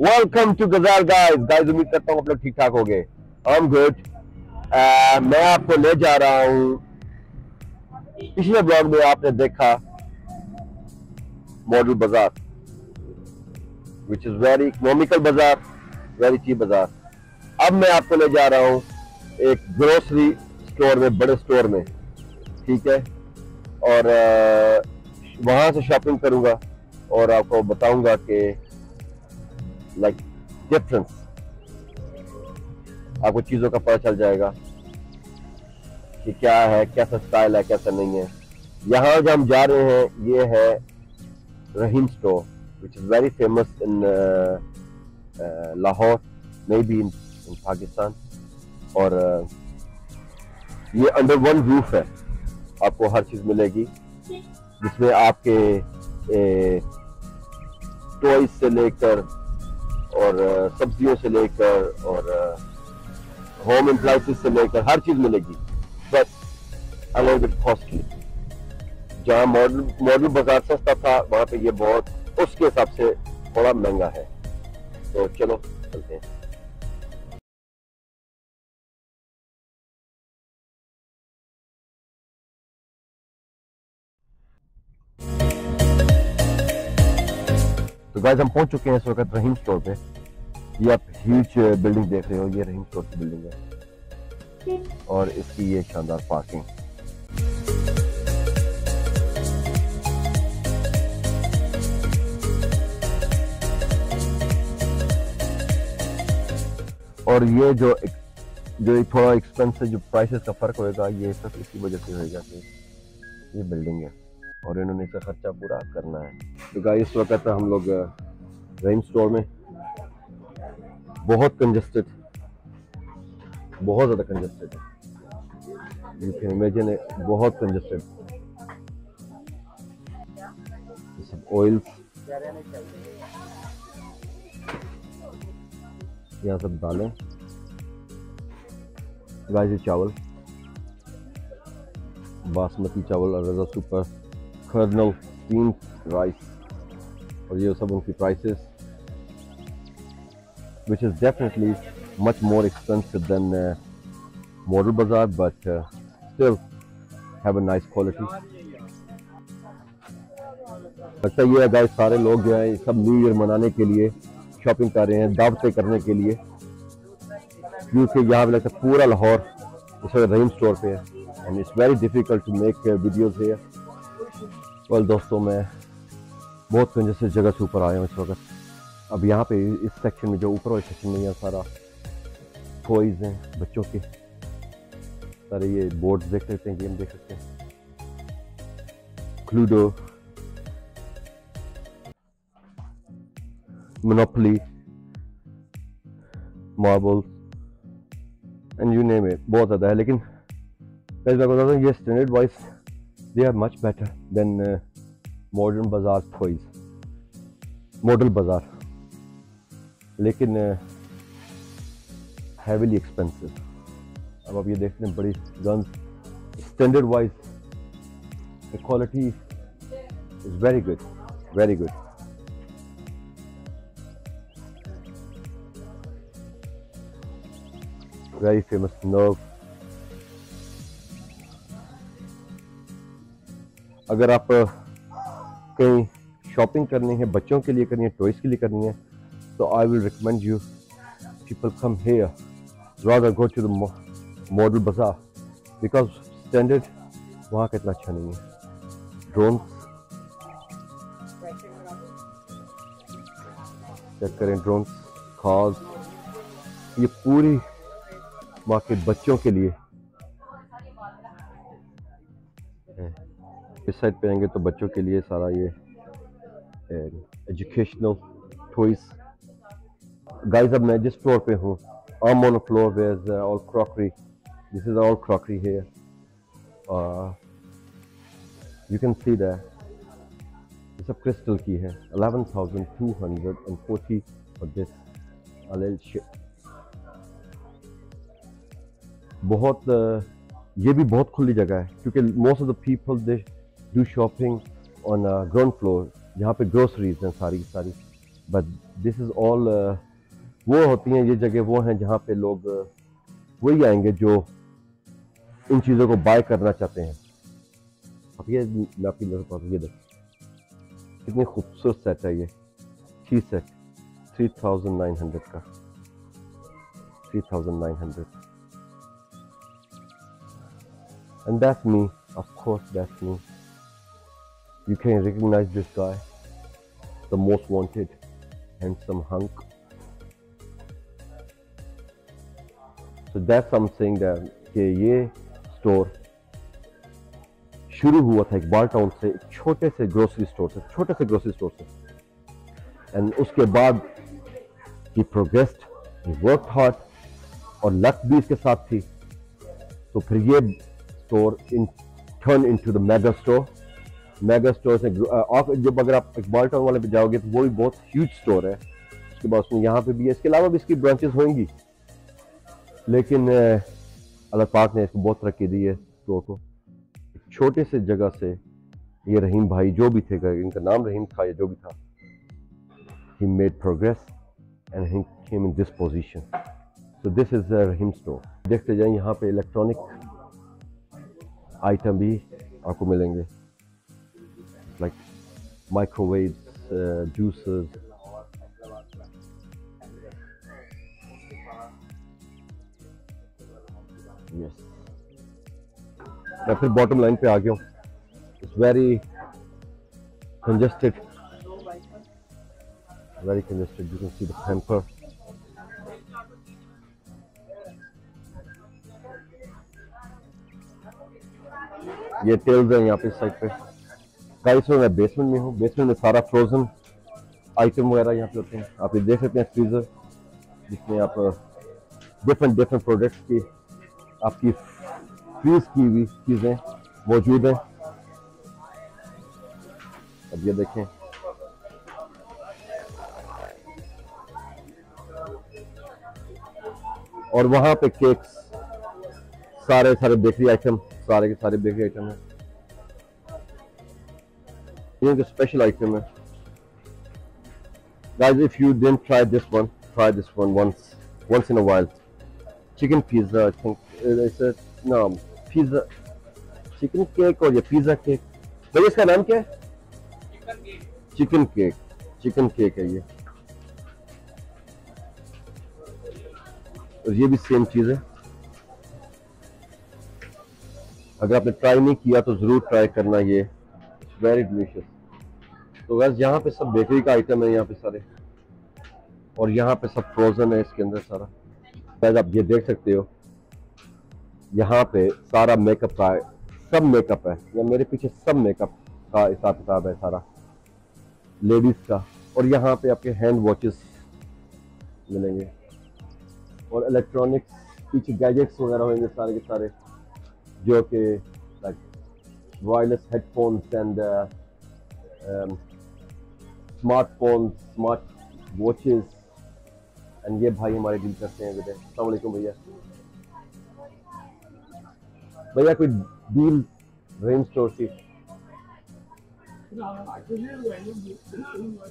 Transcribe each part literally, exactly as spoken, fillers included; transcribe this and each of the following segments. Welcome to गज़ार guys. Guys उम्मीद करता हूँ आप लोग ठीक ठाक हो गए। I am good. मैं आपको ले जा रहा हूँ, पिछले ब्लॉग में आपने देखा मॉडल बाजार, विच इज वेरी इकोनॉमिकल बाजार, वेरी चीप बाजार। अब मैं आपको ले जा रहा हूँ एक ग्रोसरी स्टोर में, बड़े स्टोर में, ठीक है, और वहाँ से शॉपिंग करूँगा और आपको बताऊँगा कि लाइक like डिफरेंस आपको चीज़ों का पता चल जाएगा कि क्या है, कैसा स्टाइल है, कैसा नहीं है। यहाँ जो हम जा रहे हैं ये है Rahim store, which is very famous in Lahore, may be in Pakistan. और uh, ये अंडर वन रूफ है, आपको हर चीज़ मिलेगी, जिसमें आपके टॉयज से लेकर और सब्जियों से लेकर और होम एप्लायंसेस से लेकर हर चीज मिलेगी, but a little bit costly. जहाँ मॉडल मॉडल बाजार सस्ता था, वहाँ पे ये बहुत उसके हिसाब से थोड़ा महंगा है। तो चलो चलते हैं। तो गाइस हम पहुंच चुके हैं इस वक्त रहीम स्टोर पे। ये आप ह्यूज बिल्डिंग देख रहे हो, ये रहीम स्टोर की बिल्डिंग है और इसकी ये शानदार पार्किंग। और ये जो जो थोड़ा एक्सपेंसिव जो प्राइसेस का फर्क होगा, ये सब इसी वजह से होगा कि ये बिल्डिंग है और इन्होंने इसका खर्चा पूरा करना है। तो गाइस इस वक्त हम लोग रहीम स्टोर में, बहुत कंजस्टेड, बहुत ज़्यादा कंजस्टेड है, यू कैन इमेजिन है, बहुत कंजस्टेड। ये सब ऑयल्स, यहाँ सब दालें, गाइस ये चावल, बासमती चावल और Raza super kernel steam rice, और ये सब उनकी prices, which is definitely much more expensive than model बाजार, but still have a nice quality. अच्छा ये है गाइस, सारे लोग जो हैं सब न्यू ईयर मनाने के लिए शॉपिंग कर रहे हैं, दावतें करने के लिए, क्योंकि यहाँ पर लगता है पूरा लाहौर इस वक्त रहीम स्टोर पे है and it's very difficult to make videos है। वेल well, दोस्तों मैं बहुत कंजस्टेड जगह से ऊपर आया हूँ इस वक्त। अब यहाँ पे इस सेक्शन में जो ऊपर वाले सेक्शन में, यहाँ सारा टॉयज़ हैं बच्चों के, सारे ये बोर्ड्स देख सकते हैं, गेम देख सकते हैं, Cluedo, Monopoly, marble and you name it, बहुत ज़्यादा है। लेकिन ये standard wise they are much better than uh, modern bazaar toys, model bazaar, लेकिन uh, heavily expensive। अब आप ये देखते हैं बड़ी guns, standard wise the quality is very good, very good। Very famous nerve। अगर आप कहीं शॉपिंग करनी है, बच्चों के लिए करनी है, टॉयज़ के लिए करनी है, तो I will recommend you people come here rather go to the model बाजार, बिकॉज स्टैंडर्ड वहाँ का इतना अच्छा नहीं है। ड्रोन चेक करें, ड्रोन खास, ये पूरी मार्केट बच्चों के लिए। इस साइड पे आएंगे तो बच्चों के लिए सारा ये एजुकेशनल टॉयज। गाइस अब मैं जिस फ्लोर पे हूँ, I am on a floor where is all crockery, this is all crockery here, you can see that. ये सब क्रिस्टल की है, eleven thousand two hundred and forty for this whole set. बहुत ये भी बहुत खुली जगह है, क्योंकि most of the people they do shopping on a ground floor, जहाँ पे groceries हैं सारी सारी, बट दिस इज़ ऑल, वो होती हैं ये जगह, वो हैं जहाँ पे लोग वही आएंगे जो इन चीज़ों को बाय करना चाहते हैं। अब ये मैं आपकी नजर पाता हूँ, ये देखिए कितनी खूबसूरत सेट है ये, three set three thousand nine hundred का, three thousand nine hundred and that's me, of course that's me. You can recognize this guy, the most wanted handsome hunk. So that's something that ke ye store shuru hua tha Iqbal Town se, chote se grocery store se, chote se grocery store se, and uske baad he progressed, he worked hard aur luck bhi iske saath thi, to phir ye store in turn into the mega store. Mega store से आप जब अगर आप Iqbal town वाले पे जाओगे तो वो भी बहुत ह्यूज स्टोर है, उसके बाद उसमें यहाँ पे भी है, इसके अलावा भी इसकी ब्रांचेस होंगी, लेकिन अल्लाह पाक ने इसको बहुत तरक्की दी है स्टोर को। छोटे से जगह से ये रहीम भाई जो भी थे, इनका नाम रहीम था या जो भी था, he made progress and he came in this position. So this is Rahim store. देखते जाए यहाँ पे इलेक्ट्रॉनिक आइटम भी आपको मिलेंगे, लाइक माइक्रोवेव, जूसेस, यस। मैं फिर बॉटम लाइन पे आ गया हूँ। It's very congested, very congested, you can see the hamper. ये टेल्स है यहाँ पे साइड पे। गाइस मैं बेसमेंट में हूँ, बेसमेंट में सारा फ्रोजन आइटम वगैरह यहाँ पे होते हैं, आप ये देख सकते हैं फ्रीजर, जिसमें आप डिफरेंट डिफरेंट प्रोडक्ट्स की आपकी फ्रीज की हुई चीज़ें मौजूद हैं। अब ये देखें, और वहाँ पे केक्स, सारे सारे बेकरी आइटम, सारे के सारे बेकरी आइटम है, ये एक स्पेशल आइटम है। Guys if you didn't try this one, try this one once once in a while. Chicken pizza, I think it's a नाम, पिज्जा चिकन केक, और ये पिज्जा केक, भैया इसका नाम क्या है? Chicken cake, chicken cake, chicken cake है ये, और ये भी सेम चीज है। अगर आपने ट्राई नहीं किया तो ज़रूर ट्राई करना, ये वेरी डिलीशियस। तो वैसे यहाँ पे सब बेकरी का आइटम है यहाँ पे सारे, और यहाँ पे सब फ्रोजन है इसके अंदर सारा। वैसे आप ये देख सकते हो यहाँ पे सारा मेकअप का है, सब मेकअप है, या मेरे पीछे सब मेकअप का हिसाब किताब है सारा लेडीज़ का। और यहाँ पे आपके हैंड वॉचेस मिलेंगे, और इलेक्ट्रॉनिक्स पीछे गैजेट्स वगैरह होंगे सारे के सारे, जो कि like wireless headphones and smartphones, smart watches. And ये भाई हमारे डील करते हैं बेटे। अस्सलाम वालेकुम भैया, भैया कोई डील रहीम स्टोर की?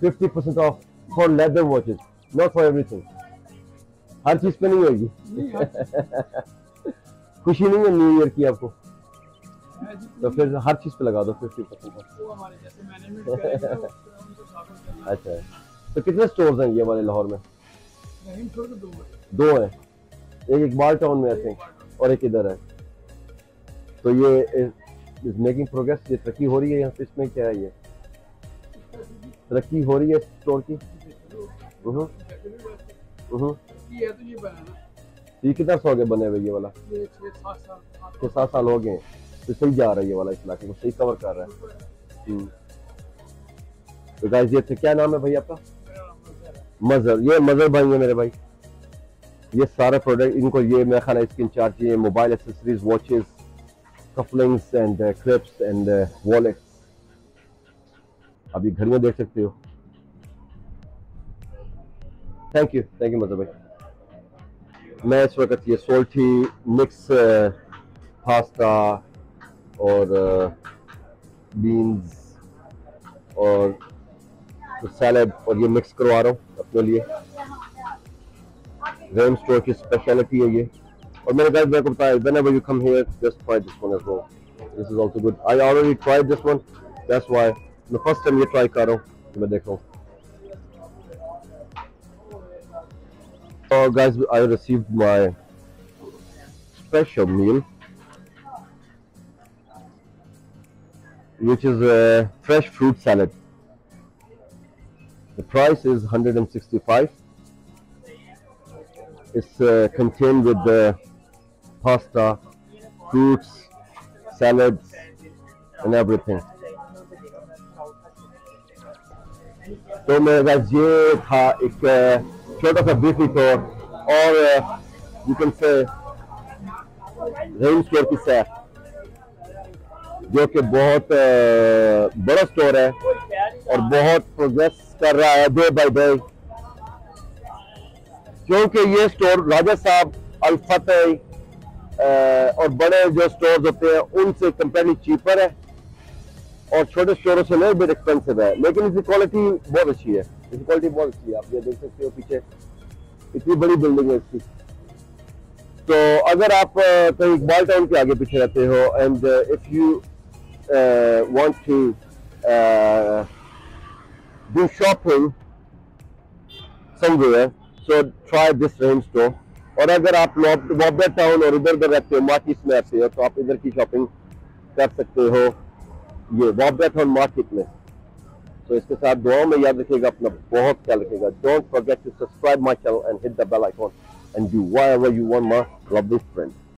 Fifty percent off for leather watches, not for everything. हर चीज पे नहीं होगी। खुशी नहीं है न्यू ईयर की आपको? तो फिर हर चीज पे लगा दो फिफ्टी परसेंट। अच्छा, तो कितने स्टोर्स हैं ये हमारे लाहौर में? दो हैं, एक इकबाल टाउन में आई थिंक, और एक इधर है। तो ये इज मेकिंग प्रोग्रेस, ये तरक्की हो रही है यहाँ पे। इसमें क्या है, ये तरक्की हो रही है स्टोर की। हम्म हम्म ये कितना सौ के बने हुए ये वाला? छः सात साल हो गए, तो सही जा रहा है ये वाला, इस इलाके को सही कवर कर रहा है। तो गाइस ये थे, क्या नाम है भाई आपका? मजहर, ये मजहर भाई है मेरे भाई। ये सारे प्रोडक्ट इनको, ये मेरा खाना इसके इंचार्ज, ये mobile accessories, watches, couplings and clips and wallets. आप ये घर में देख सकते हो। Thank you, thank you Mazhar भाई। मैं इस वक्त ये सोल्टी मिक्स पास्ता और बीन्स और सैलड और ये मिक्स करवा रहा हूँ अपने लिए। रहीम स्टोर की स्पेशलिटी है ये। और मैंने गाइस आपको बताया whenever you come here just try this one as well, this is also good. I already tried this one, that's why the first time ये try कर रहा हूँ, मैं देख रहा हूँ। So guys, I received my special meal, which is a fresh fruit salad. The price is one hundred sixty-five. It's uh, contained with the pasta, fruits, salads, and everything. So guys, ये था एक छोटा सा briefly tour और you can say Rahim store की सैर, जो कि बहुत बड़ा स्टोर है और बहुत प्रोग्रेस कर रहा है डे बाय डे, क्योंकि ये स्टोर राजा साहब अल्फतेह और बड़े जो स्टोर्स होते हैं उनसे कंपेयरली चीपर है और छोटे स्टोरों से नहीं भी एक्सपेंसिव है, लेकिन इसकी क्वालिटी बहुत अच्छी है। इसकी क्वालिटी बहुत अच्छी है, आप ये देख सकते हो पीछे इतनी बड़ी बिल्डिंग है इसकी। तो अगर आप कहीं इकबाल टाउन के आगे पीछे रहते हो and if you want to do shopping somewhere so try this Rahim store. और अगर आप बॉबे टाउन और इधर उधर रहते हो, मार्केट में रहते हो, तो आप इधर की शॉपिंग कर सकते हो ये बॉबे टाउन मार्केट में। तो इसके साथ दुआओं में याद रखिएगा, अपना बहुत ख्याल रखिएगा। Don't forget to subscribe my channel and hit the bell icon and do whatever you want my रब्बी फ्रेंड।